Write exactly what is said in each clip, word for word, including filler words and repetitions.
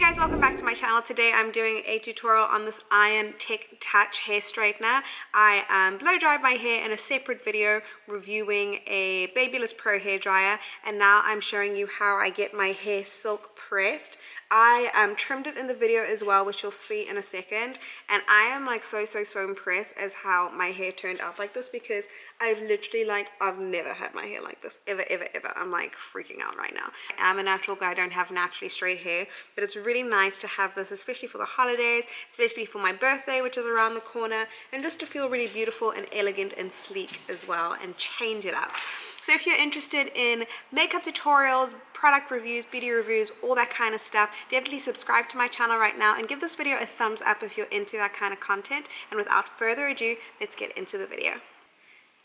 Hey guys, welcome back to my channel. Today I'm doing a tutorial on this Ion Tech Touch hair straightener. I um, blow dried my hair in a separate video reviewing a Babyliss Pro hair dryer, and now I'm showing you how I get my hair silk pressed. I um, trimmed it in the video as well, which you'll see in a second, and I am like so so so impressed as how my hair turned out like this, because I've literally like I've never had my hair like this ever ever ever. I'm like freaking out right now. I'm a natural guy, I don't have naturally straight hair, but it's really nice to have this, especially for the holidays, especially for my birthday, which is around the corner, and just to feel really beautiful and elegant and sleek as well and change it up. So if you're interested in makeup tutorials, product reviews, beauty reviews, all that kind of stuff, definitely subscribe to my channel right now and give this video a thumbs up if you're into that kind of content. And without further ado, let's get into the video.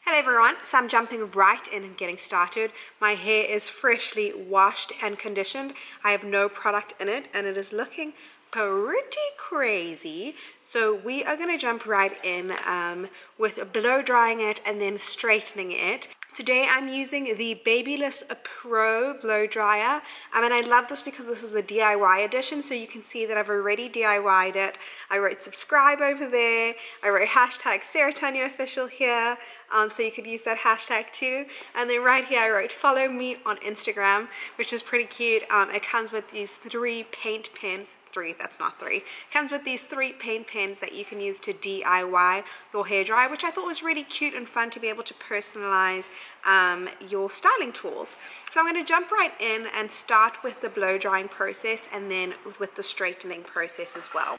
Hello everyone, so I'm jumping right in and getting started. My hair is freshly washed and conditioned. I have no product in it and it is looking pretty crazy. So we are gonna jump right in um, with blow drying it and then straightening it. Today I'm using the Babyliss Pro blow dryer. Um, and I love this because this is the D I Y edition, so you can see that I've already D I Y'd it. I wrote subscribe over there, I wrote hashtag Sarah Tanya Official here, um, so you could use that hashtag too. And then right here I wrote follow me on Instagram, which is pretty cute. Um, it comes with these three paint pens. Three, that's not three. Comes with these three paint pens that you can use to D I Y your hairdryer, which I thought was really cute and fun to be able to personalize um, your styling tools. So I'm going to jump right in and start with the blow drying process and then with the straightening process as well.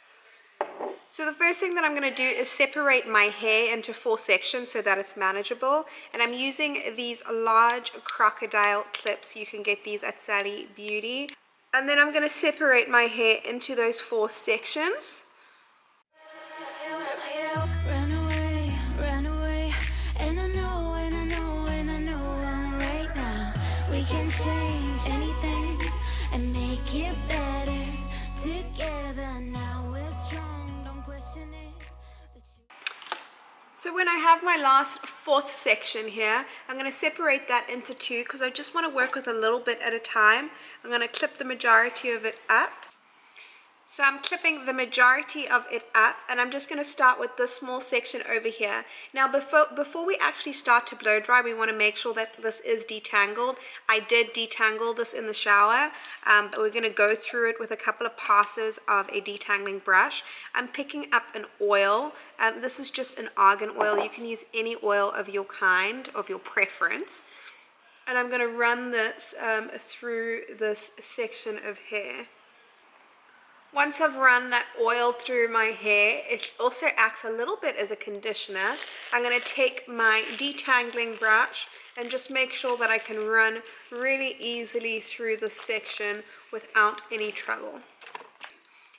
So the first thing that I'm going to do is separate my hair into four sections so that it's manageable. And I'm using these large crocodile clips. You can get these at Sally Beauty. And then I'm going to separate my hair into those four sections. So when I have my last fourth section here, I'm going to separate that into two because I just want to work with a little bit at a time. I'm going to clip the majority of it up. So I'm clipping the majority of it up, and I'm just going to start with this small section over here. Now before, before we actually start to blow dry, we want to make sure that this is detangled. I did detangle this in the shower, um, but we're going to go through it with a couple of passes of a detangling brush. I'm picking up an oil. Um, this is just an argan oil. You can use any oil of your kind, of your preference. And I'm going to run this um, through this section of hair. Once I've run that oil through my hair, it also acts a little bit as a conditioner. I'm going to take my detangling brush and just make sure that I can run really easily through this section without any trouble.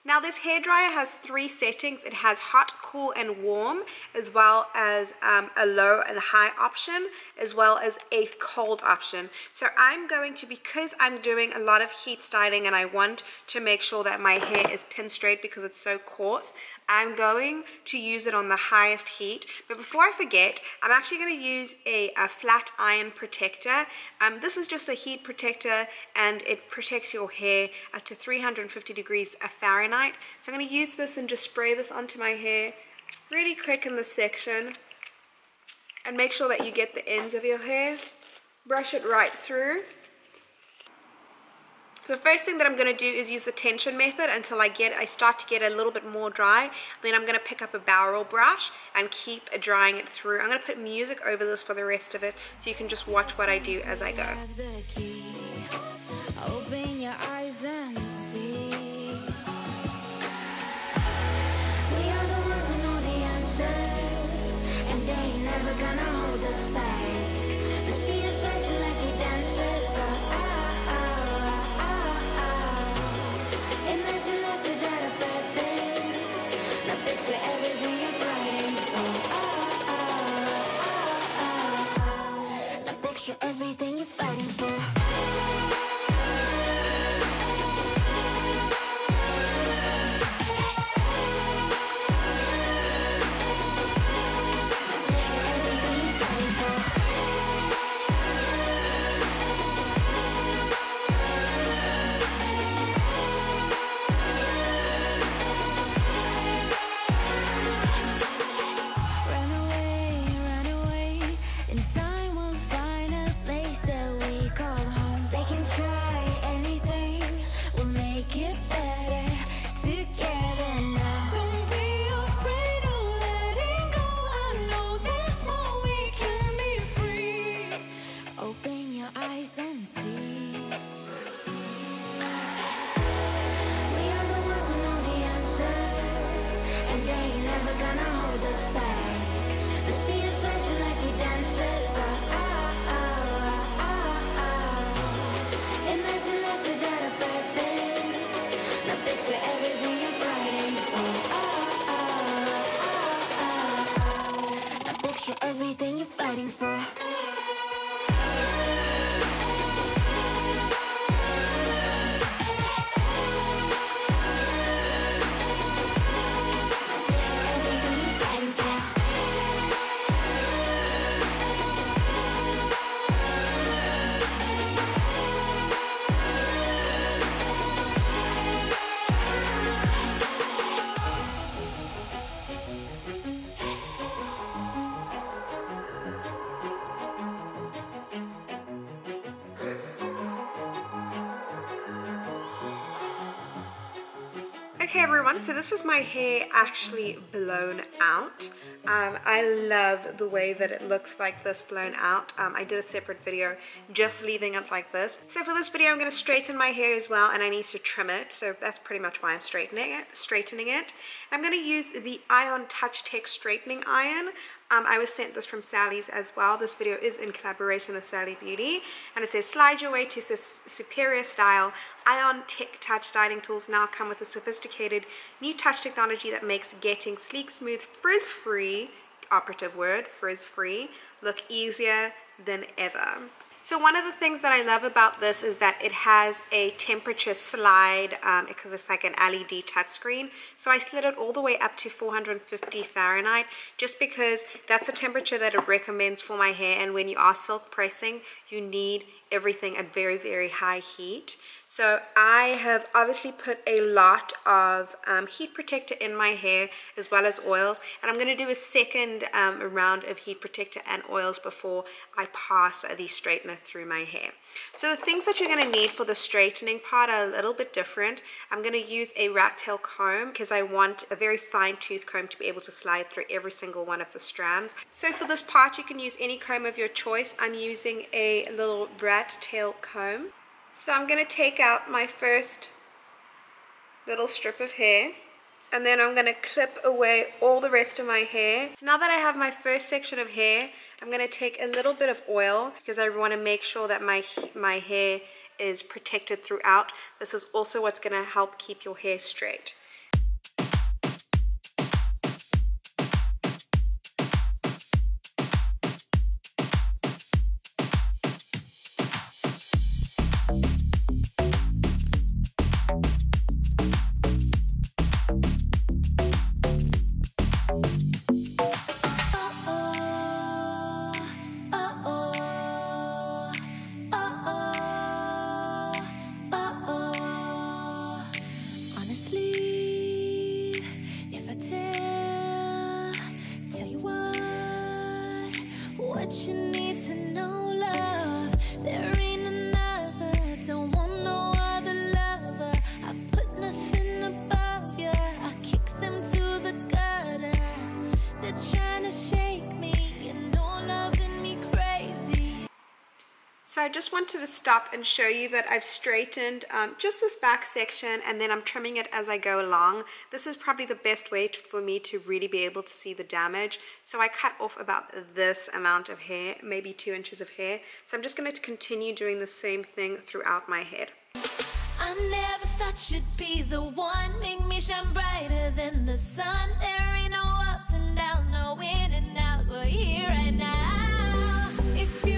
Now this hairdryer has three settings. It has hot, cool and warm, as well as um, a low and high option, as well as a cold option. So I'm going to, because I'm doing a lot of heat styling and I want to make sure that my hair is pin straight because it's so coarse, I'm going to use it on the highest heat. But before I forget, I'm actually going to use a, a flat iron protector. Um, this is just a heat protector and it protects your hair up to three hundred fifty degrees Fahrenheit. So I'm going to use this and just spray this onto my hair really quick in this section, and make sure that you get the ends of your hair. Brush it right through. The first thing that I'm going to do is use the tension method until I get, I start to get a little bit more dry. Then I'm going to pick up a barrel brush and keep drying it through. I'm going to put music over this for the rest of it so you can just watch what I do as I go. Open your eyes and see. Everything you're fighting for. Okay everyone, so this is my hair actually blown out. Um, I love the way that it looks like this blown out. Um, I did a separate video just leaving it like this. So for this video I'm going to straighten my hair as well, and I need to trim it, so that's pretty much why I'm straightening it. Straightening it. I'm going to use the Ion Touch Tech Straightening Iron. Um, I was sent this from Sally's as well. This video is in collaboration with Sally Beauty. And it says, slide your way to su superior style. Ion Tech Touch styling tools now come with a sophisticated new touch technology that makes getting sleek, smooth, frizz-free, operative word, frizz-free, look easier than ever. So one of the things that I love about this is that it has a temperature slide um, because it's like an L E D touchscreen. So I slid it all the way up to four hundred fifty Fahrenheit just because that's the temperature that it recommends for my hair, and when you are silk pressing you need everything at very, very high heat. So I have obviously put a lot of um, heat protector in my hair as well as oils, and I'm going to do a second um, round of heat protector and oils before I pass the straightener through my hair. So the things that you're going to need for the straightening part are a little bit different. I'm going to use a rat tail comb because I want a very fine tooth comb to be able to slide through every single one of the strands. So for this part you can use any comb of your choice. I'm using a little rat tail comb. So I'm going to take out my first little strip of hair, and then I'm going to clip away all the rest of my hair. So now that I have my first section of hair, I'm going to take a little bit of oil because I want to make sure that my, my hair is protected throughout. This is also what's going to help keep your hair straight. So I just wanted to stop and show you that I've straightened um, just this back section, and then I'm trimming it as I go along. This is probably the best way to, for me to really be able to see the damage. So I cut off about this amount of hair, maybe two inches of hair. So I'm just going to continue doing the same thing throughout my head. I never thought you'd be the one, make me shine brighter than the sun. There ain't no ups and downs, no in and outs, we're here right now. If you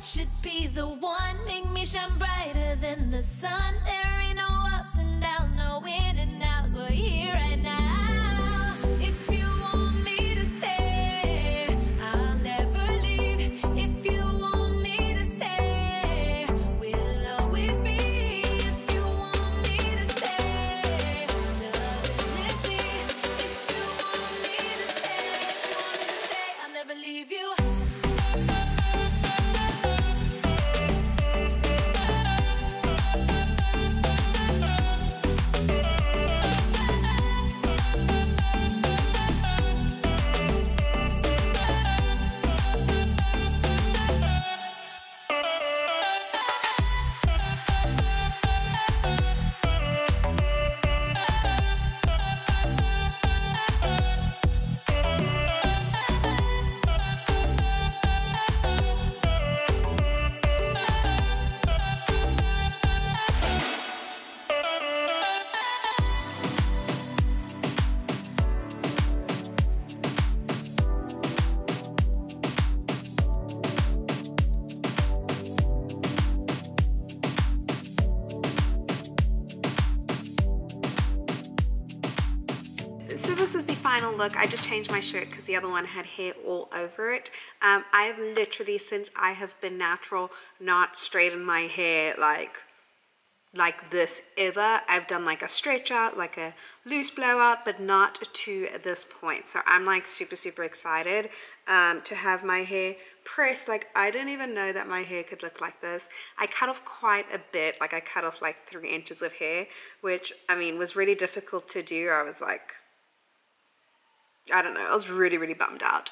should be the one, make me shine brighter than the sun. There ain't no ups and downs, no in and outs, we're here right now. If you want me to stay, I'll never leave. If you want me to stay, we'll always be. If you want me to stay, loving this sea. If you want me to stay, if you want me to stay, I'll never leave you. So this is the final look. I just changed my shirt because the other one had hair all over it. Um, I have literally, since I have been natural, not straightened my hair like like this ever. I've done like a stretch out, like a loose blowout, but not to this point. So I'm like super, super excited um, to have my hair pressed. Like I didn't even know that my hair could look like this. I cut off quite a bit. Like I cut off like three inches of hair, which I mean was really difficult to do. I was like, I don't know, I was really, really bummed out.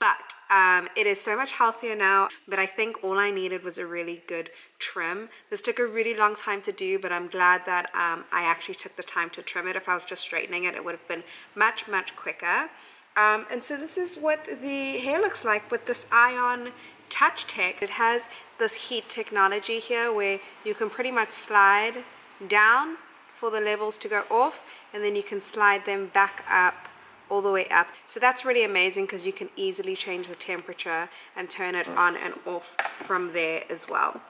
But um, it is so much healthier now, but I think all I needed was a really good trim. This took a really long time to do, but I'm glad that um, I actually took the time to trim it. If I was just straightening it, it would have been much, much quicker. Um, and so this is what the hair looks like with this Ion Touch Tech. It has this heat technology here where you can pretty much slide down for the levels to go off, and then you can slide them back up, all the way up. So that's really amazing because you can easily change the temperature and turn it on and off from there as well.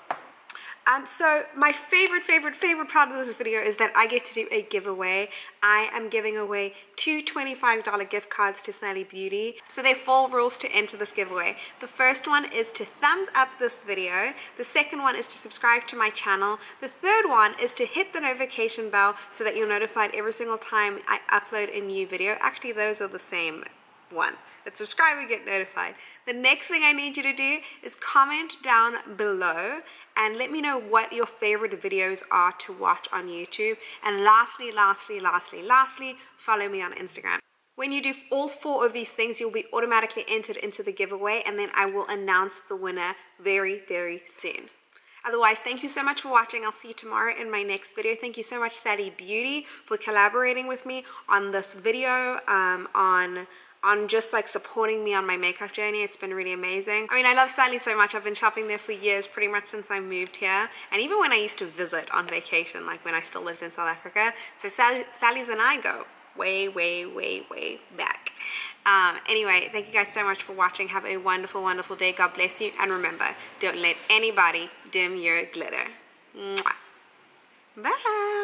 Um, so my favorite, favorite, favorite part of this video is that I get to do a giveaway. I am giving away two twenty-five dollar gift cards to Sally Beauty. So there are four rules to enter this giveaway. The first one is to thumbs up this video. The second one is to subscribe to my channel. The third one is to hit the notification bell so that you're notified every single time I upload a new video. Actually, those are the same one. But subscribe and get notified. The next thing I need you to do is comment down below and let me know what your favorite videos are to watch on YouTube. And lastly, lastly, lastly, lastly, follow me on Instagram. When you do all four of these things, you'll be automatically entered into the giveaway, and then I will announce the winner very, very soon. Otherwise, thank you so much for watching. I'll see you tomorrow in my next video. Thank you so much, Sally Beauty, for collaborating with me on this video, um, on... on just like supporting me on my makeup journey. It's been really amazing. I mean, I love Sally so much. I've been shopping there for years, pretty much since I moved here. And even when I used to visit on vacation, like when I still lived in South Africa. So Sally, Sally's and I go way, way, way, way back. Um, anyway, thank you guys so much for watching. Have a wonderful, wonderful day. God bless you. And remember, don't let anybody dim your glitter. Mwah. Bye.